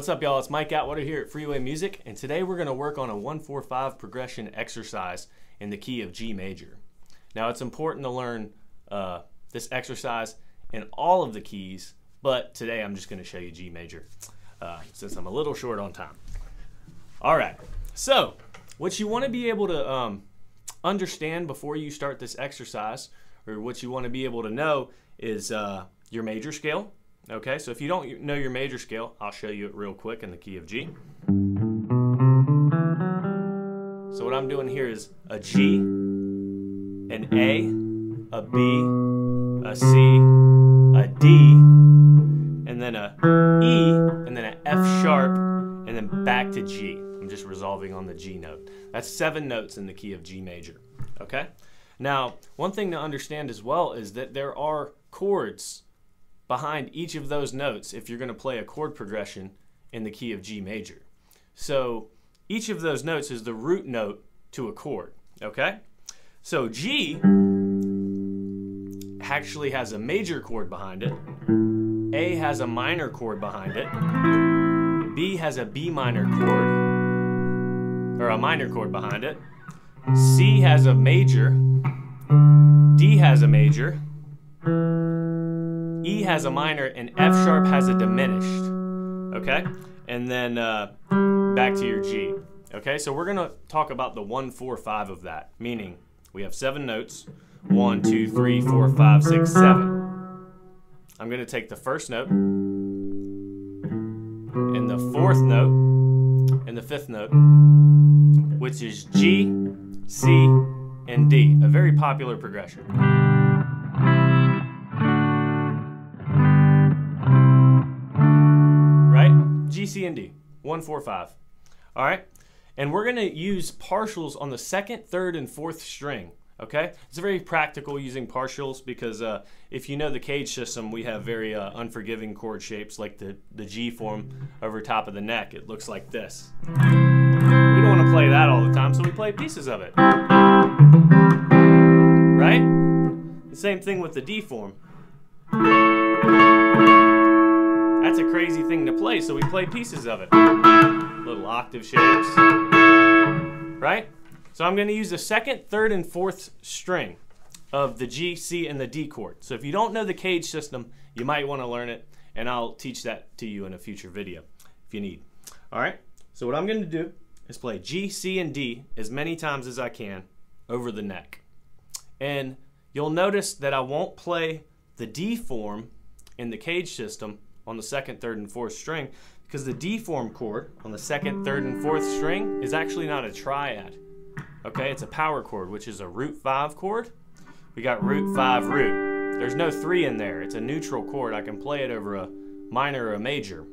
What's up, y'all? It's Mike Atwater here at Freeway Music, and today we're going to work on a 1-4-5 progression exercise in the key of G major. Now, it's important to learn this exercise in all of the keys, but today I'm just going to show you G major since I'm a little short on time. All right, so what you want to be able to understand before you start this exercise, or what you want to be able to know, is your major scale. Okay, so if you don't know your major scale, I'll show you it real quick in the key of G. So what I'm doing here is a G, an A, a B, a C, a D, and then a E, and then an F sharp, and then back to G. I'm just resolving on the G note. That's 7 notes in the key of G major. Okay? Now, one thing to understand as well is that there are chords behind each of those notes if you're going to play a chord progression in the key of G major. So each of those notes is the root note to a chord, okay? So G actually has a major chord behind it, A has a minor chord behind it, B has a B minor chord, or a minor chord behind it, C has a major, D has a major, E has a minor, and F sharp has a diminished, okay? And then back to your G, okay? So we're gonna talk about the 1-4-5 of that, meaning we have 7 notes, 1, 2, 3, 4, 5, 6, 7. I'm gonna take the first note, and the fourth note, and the fifth note, which is G, C, and D, a very popular progression. G, C, and D, 1-4-5. All right, and we're gonna use partials on the 2nd, 3rd, and 4th string. Okay, it's very practical using partials because if you know the CAGE system, we have very unforgiving chord shapes, like the G form over top of the neck. It looks like this. We don't want to play that all the time, so we play pieces of it. Right? The same thing with the D form. That's a crazy thing to play, so we play pieces of it. Little octave shapes, right? So I'm gonna use the 2nd, 3rd, and 4th string of the G, C, and the D chord. So if you don't know the CAGE system, you might wanna learn it, and I'll teach that to you in a future video if you need. All right, so what I'm gonna do is play G, C, and D as many times as I can over the neck. And you'll notice that I won't play the D form in the CAGE system on the 2nd, 3rd, and 4th string, because the D form chord on the 2nd, 3rd, and 4th string is actually not a triad. Okay, it's a power chord, which is a root 5 chord. We got root 5 root. There's no 3 in there. It's a neutral chord. I can play it over a minor or a major.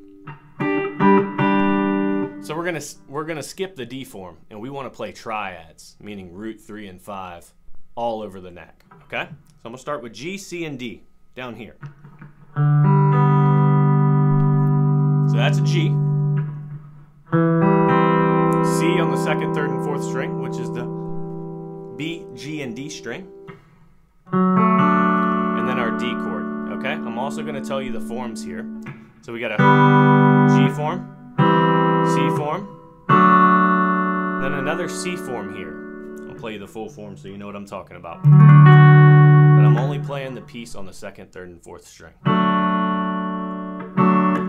So we're gonna skip the D form, and we want to play triads, meaning root 3 and 5, all over the neck. Okay, so I'm gonna start with G, C, and D down here. So that's a G, C on the 2nd, 3rd, and 4th string, which is the B, G, and D string, and then our D chord, okay? I'm also gonna tell you the forms here. So we got a G form, C form, then another C form here. I'll play you the full form so you know what I'm talking about. But I'm only playing the piece on the 2nd, 3rd, and 4th string.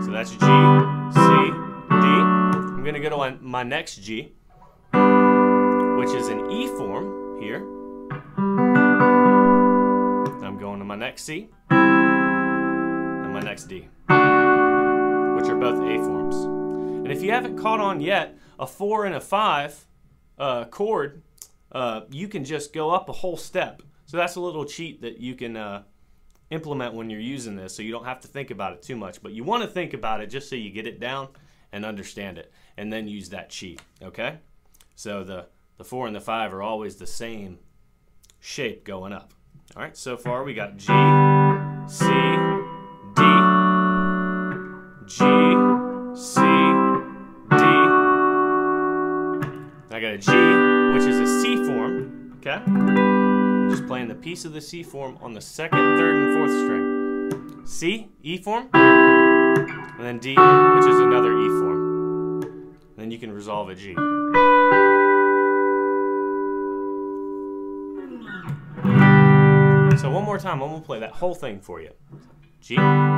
So that's G, C, D. I'm going to go to my next G, which is an E form here. I'm going to my next C and my next D, which are both A forms. And if you haven't caught on yet, a 4 and a 5 chord, you can just go up a whole step. So that's a little cheat that you can implement when you're using this, so you don't have to think about it too much, but you want to think about it just so you get it down and understand it, and then use that cheat, okay? So the 4 and the 5 are always the same shape going up. All right, so far we got G, C, D, G, C, D. I got a G, which is a C form, okay? Just playing the piece of the C form on the 2nd, 3rd, and 4th string. C, E form, and then D, which is another E form. Then you can resolve a G. So one more time, I'm gonna play that whole thing for you. G. And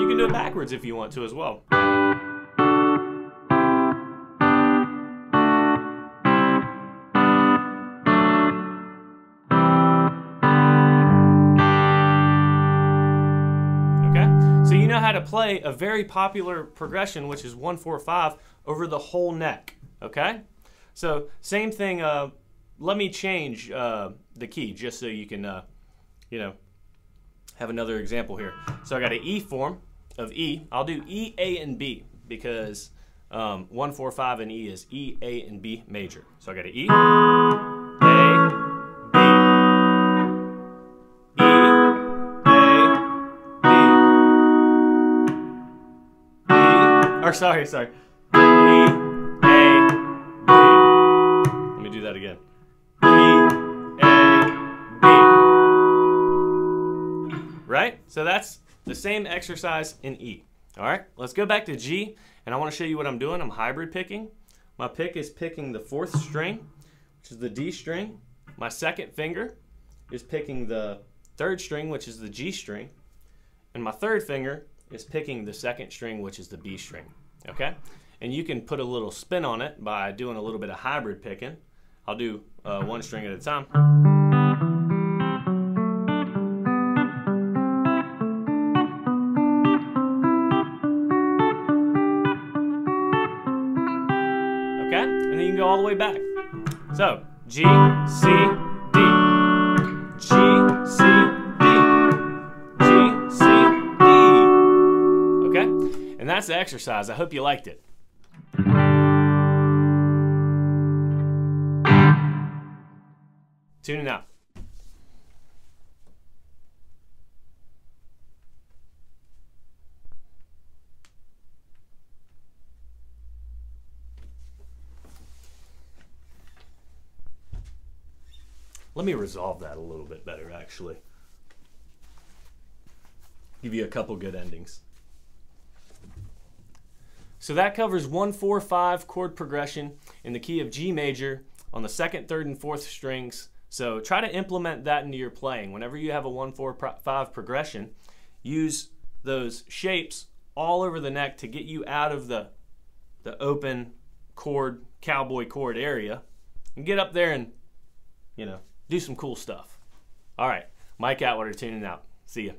you can do it backwards if you want to as well. To play a very popular progression, which is 1-4-5 over the whole neck. Okay, so same thing. Let me change the key just so you can, you know, have another example here. So I got an E form of E. I'll do E, A, and B because 1-4-5 and E is E, A, and B major. So I got an E, A. Sorry. E, A, B. Let me do that again. E, A, B. Right? So that's the same exercise in E. All right, let's go back to G, and I want to show you what I'm doing. I'm hybrid picking. My pick is picking the fourth string, which is the D string. My second finger is picking the third string, which is the G string. And my third finger is picking the second string, which is the B string. Okay, and you can put a little spin on it by doing a little bit of hybrid picking. I'll do one string at a time. Okay, and then you can go all the way back. So G, C, D, G, C, D, G, C, D. Okay, and that's the exercise. I hope you liked it. Tuning out. Let me resolve that a little bit better, actually. Give you a couple good endings. So that covers 1-4-5 chord progression in the key of G major on the second, third, and fourth strings. So try to implement that into your playing. Whenever you have a 1-4-5 progression, use those shapes all over the neck to get you out of the open chord, cowboy chord area, and get up there and, you know, do some cool stuff. All right, Mike Atwater tuning out. See ya.